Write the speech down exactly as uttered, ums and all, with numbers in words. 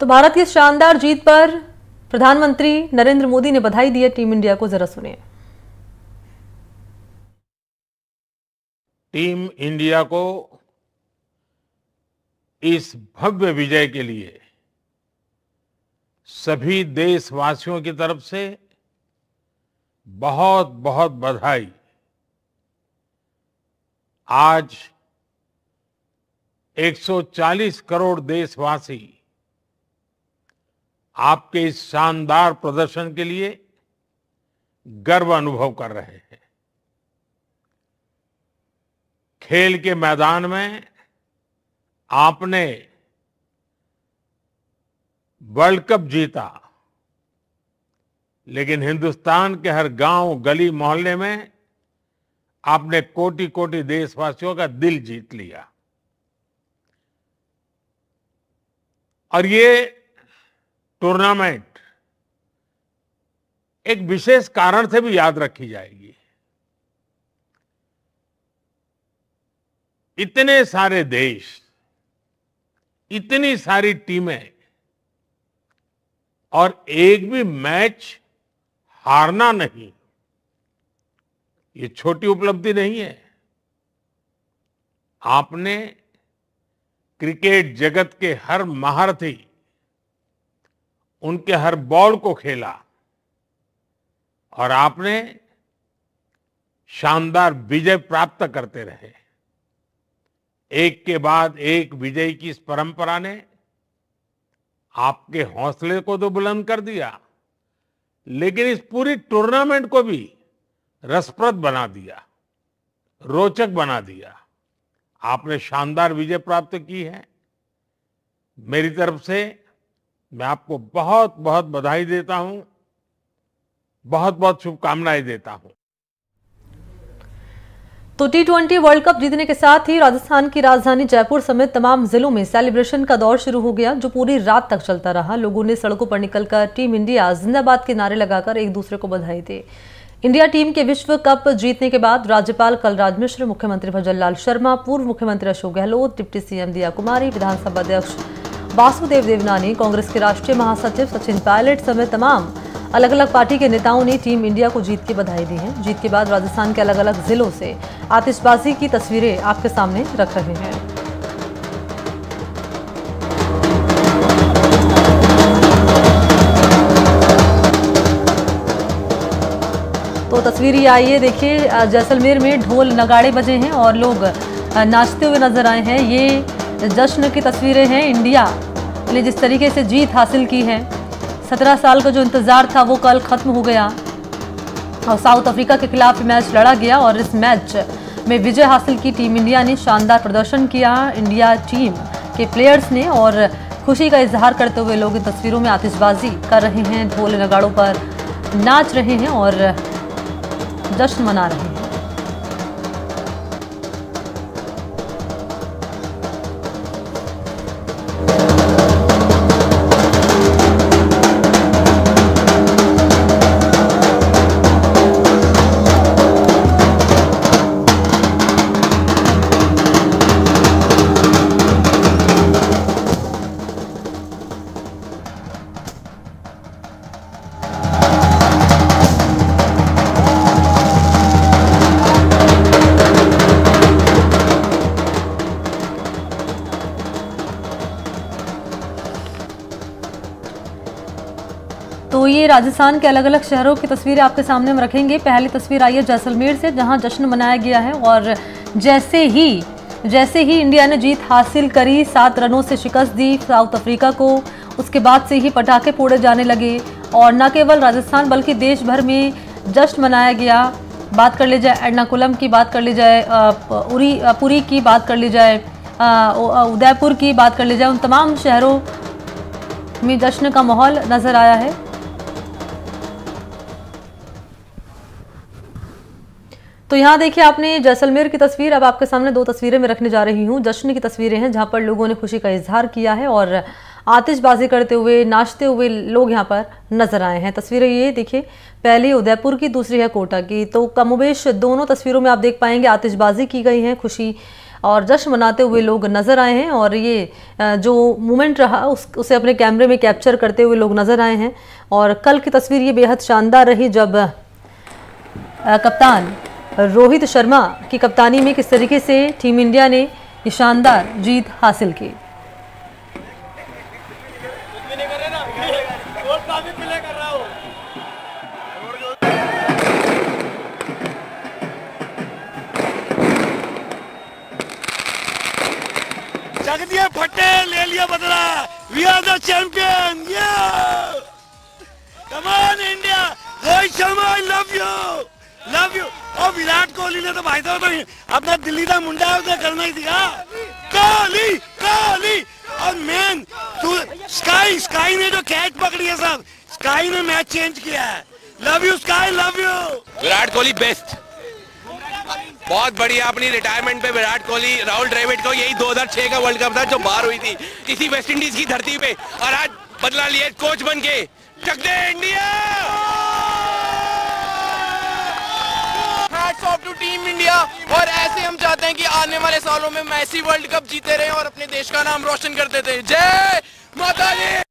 तो भारत की शानदार जीत पर प्रधानमंत्री नरेंद्र मोदी ने बधाई दी है टीम इंडिया को, जरा सुनिए। टीम इंडिया को इस भव्य विजय के लिए सभी देशवासियों की तरफ से बहुत बहुत बधाई। आज एक सौ चालीस करोड़ देशवासी आपके इस शानदार प्रदर्शन के लिए गर्व अनुभव कर रहे हैं। खेल के मैदान में आपने वर्ल्ड कप जीता, लेकिन हिंदुस्तान के हर गांव, गली, मोहल्ले में आपने कोटि कोटि देशवासियों का दिल जीत लिया। और ये टूर्नामेंट एक विशेष कारण से भी याद रखी जाएगी। इतने सारे देश, इतनी सारी टीमें और एक भी मैच हारना नहीं, ये छोटी उपलब्धि नहीं है। आपने क्रिकेट जगत के हर महारथी, उनके हर बॉल को खेला और आपने शानदार विजय प्राप्त करते रहे। एक के बाद एक विजय की इस परंपरा ने आपके हौसले को तो बुलंद कर दिया, लेकिन इस पूरी टूर्नामेंट को भी रसप्रद बना दिया, रोचक बना दिया। आपने शानदार विजय प्राप्त की है। मेरी तरफ से मैं आपको बहुत बहुत बधाई देता हूं, बहुत बहुत शुभकामनाएं देता हूं। तो टी ट्वेंटी वर्ल्ड कप जीतने के साथ ही राजस्थान की राजधानी जयपुर समेत तमाम जिलों में सेलिब्रेशन का दौर शुरू हो गया, जो पूरी रात तक चलता रहा। लोगों ने सड़कों पर निकलकर टीम इंडिया जिंदाबाद के नारे लगाकर एक दूसरे को बधाई दी। इंडिया टीम के विश्व कप जीतने के बाद राज्यपाल कलराज मिश्र, मुख्यमंत्री भजन लाल शर्मा, पूर्व मुख्यमंत्री अशोक गहलोत, डिप्टी सीएम दीया कुमारी, विधानसभा अध्यक्ष वासुदेव देवनानी, कांग्रेस के राष्ट्रीय महासचिव सचिन पायलट समेत तमाम अलग अलग पार्टी के नेताओं ने टीम इंडिया को जीत की बधाई दी है। जीत के बाद राजस्थान के अलग अलग जिलों से आतिशबाजी की तस्वीरें आपके सामने रख रहे हैं। तो तस्वीर ये आइए देखिए, जैसलमेर में ढोल नगाड़े बजे हैं और लोग नाचते हुए नजर आए हैं। ये जश्न की तस्वीरें हैं। इंडिया ने जिस तरीके से जीत हासिल की है, सत्रह साल का जो इंतज़ार था वो कल ख़त्म हो गया और साउथ अफ्रीका के खिलाफ मैच लड़ा गया और इस मैच में विजय हासिल की टीम इंडिया ने। शानदार प्रदर्शन किया इंडिया टीम के प्लेयर्स ने और खुशी का इजहार करते हुए लोग इन तस्वीरों में आतिशबाजी कर रहे हैं, ढोल नगाड़ों पर नाच रहे हैं और जश्न मना रहे हैं। तो ये राजस्थान के अलग अलग शहरों की तस्वीरें आपके सामने हम रखेंगे। पहली तस्वीर आई है जैसलमेर से, जहां जश्न मनाया गया है और जैसे ही जैसे ही इंडिया ने जीत हासिल करी, सात रनों से शिकस्त दी साउथ अफ्रीका को, उसके बाद से ही पटाखे फोड़े जाने लगे और न केवल राजस्थान बल्कि देश भर में जश्न मनाया गया। बात कर ली जाए एर्नाकुलम की, बात कर ली जाए उरी पुरी की, बात कर ली जाए उदयपुर की, बात कर ली जाए, उन तमाम शहरों में जश्न का माहौल नजर आया है। तो यहाँ देखिए आपने जैसलमेर की तस्वीर, अब आपके सामने दो तस्वीरें मैं रखने जा रही हूँ। जश्न की तस्वीरें हैं जहाँ पर लोगों ने खुशी का इजहार किया है और आतिशबाजी करते हुए, नाचते हुए लोग यहाँ पर नजर आए हैं। तस्वीरें ये देखिए, पहली उदयपुर की, दूसरी है कोटा की। तो कमोबेश दोनों तस्वीरों में आप देख पाएंगे आतिशबाजी की गई है, खुशी और जश्न मनाते हुए लोग नज़र आए हैं और ये जो मोमेंट रहा उस उसे अपने कैमरे में कैप्चर करते हुए लोग नज़र आए हैं। और कल की तस्वीर ये बेहद शानदार रही जब कप्तान रोहित शर्मा की कप्तानी में किस तरीके से टीम इंडिया ने ये शानदार जीत हासिल की। फटे ले लिया बदला, we are the champion, come on India. Rohit Sharma I love you love you. और विराट कोहली ने तो भाई साहब अपना दिल्ली का मुंडा उसने करना ही दिया। कोहली कोहली और मैन तू स्काई स्काई ने जो कैच पकड़ी है साहब, स्काई ने मैच चेंज किया है। Love you Sky, love you. Virat Kohli best, बहुत बढ़िया। अपनी रिटायरमेंट पे विराट कोहली, राहुल द्रविड़ को, यही दो हज़ार छह का वर्ल्ड कप था जो बाहर हुई थी इसी वेस्ट इंडीज की धरती पे, और आज बदला लिए कोच बन के। Chak De India, hats off to team India. और ऐसे हम चाहते हैं कि आने वाले सालों में मैसी वर्ल्ड कप जीते रहे और अपने देश का नाम रोशन करते थे। जय माता दी।